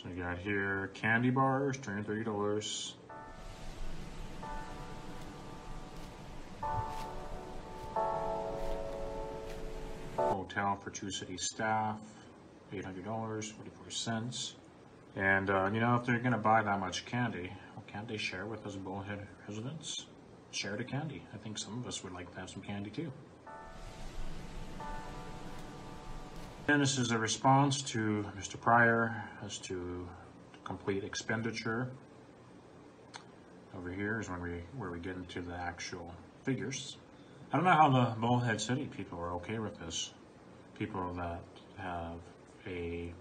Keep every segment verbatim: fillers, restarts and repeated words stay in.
So we got here candy bars, two hundred thirty dollars. Hotel for two city staff, eight hundred dollars, forty-four cents. And uh, you know, if they're gonna buy that much candy, well, can't they share with us Bullhead residents? Share the candy. I think some of us would like to have some candy too. And this is a response to Mister Pryor as to complete expenditure. Over here is when we where we get into the actual figures. I don't know how the Bullhead City people are okay with this. People that have a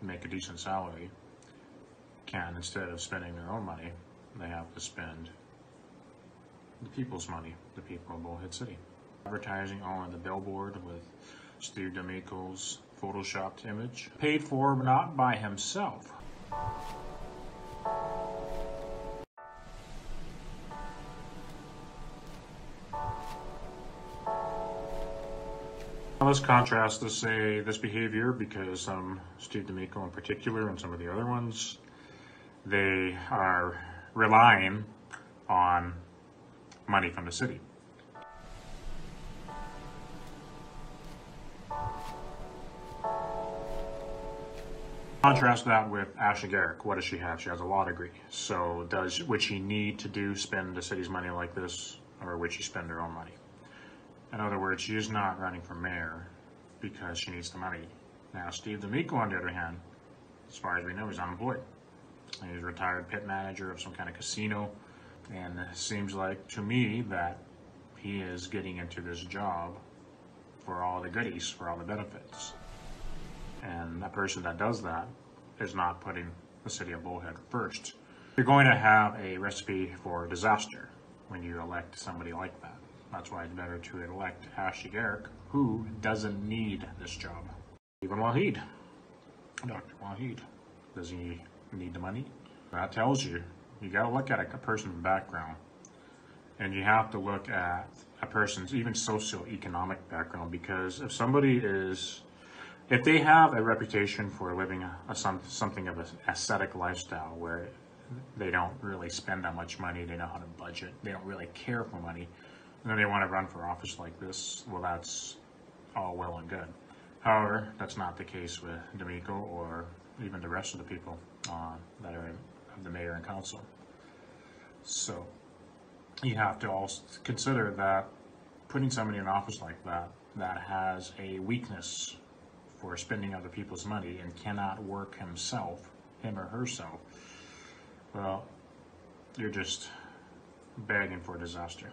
make a decent salary can, instead of spending their own money, they have to spend the people's money, the people of Bullhead City. Advertising on the billboard with Steve D'Amico's photoshopped image, paid for but not by himself. Now let's contrast this, say, this behavior, because um, Steve D'Amico in particular and some of the other ones, they are relying on money from the city. Contrast that with Ashley Gerich. What does she have? She has a law degree. So does would she need to do spend the city's money like this, or would she spend her own money? In other words, she is not running for mayor because she needs the money. Now, Steve D'Amico, on the other hand, as far as we know, is unemployed. He's a retired pit manager of some kind of casino, and it seems like to me that he is getting into this job for all the goodies, for all the benefits. And that person that does that is not putting the city of Bullhead first. You're going to have a recipe for disaster when you elect somebody like that. That's why it's better to elect Ashley Gerich, who doesn't need this job. Even Waheed, Doctor Waheed, does he need the money? That tells you, you gotta look at a person's background. And you have to look at a person's even socioeconomic background, because if somebody is If they have a reputation for living a, a, some, something of an ascetic lifestyle where they don't really spend that much money, they know how to budget, they don't really care for money, and then they want to run for office like this, well, that's all well and good. However, that's not the case with D'Amico or even the rest of the people uh, that are the mayor and council. So you have to also consider that putting somebody in office like that, that has a weakness for spending other people's money and cannot work himself, him or herself, well, you're just begging for disaster.